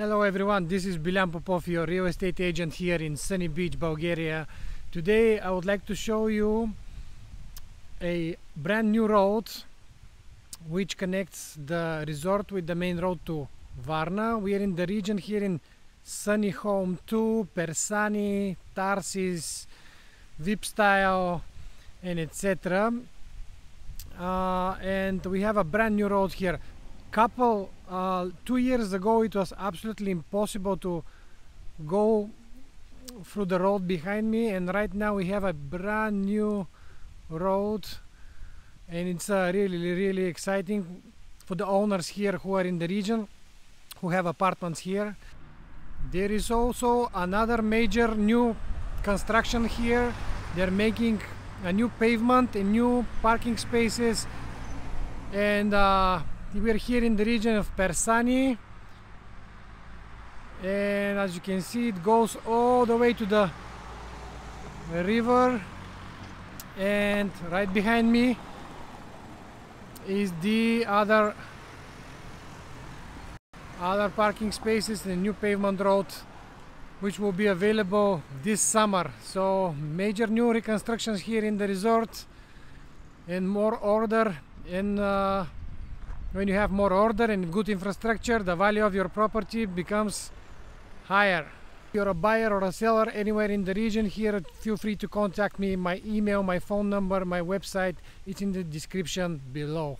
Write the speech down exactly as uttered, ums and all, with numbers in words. Hello everyone, this is Bilyan Popov, your real estate agent here in Sunny Beach, Bulgaria. Today I would like to show you a brand new road which connects the resort with the main road to Varna. We are in the region here in Sunny Home two, Persani, Tarsis, Vipstyle and et cetera. Uh, and we have a brand new road here. Couple uh, two years ago it was absolutely impossible to go through the road behind me, and right now we have a brand new road, and it's uh, really really exciting for the owners here who are in the region, who have apartments here. There is also another major new construction here. They're making a new pavement and new parking spaces, and uh, we're here in the region of Persani, and as you can see it goes all the way to the river, and right behind me is the other other parking spaces, the new pavement road which will be available this summer. So major new reconstructions here in the resort, and more order, and uh, when you have more order and good infrastructure, the value of your property becomes higher. If you're a buyer or a seller anywhere in the region here, feel free to contact me. My email, my phone number, my website, it's in the description below.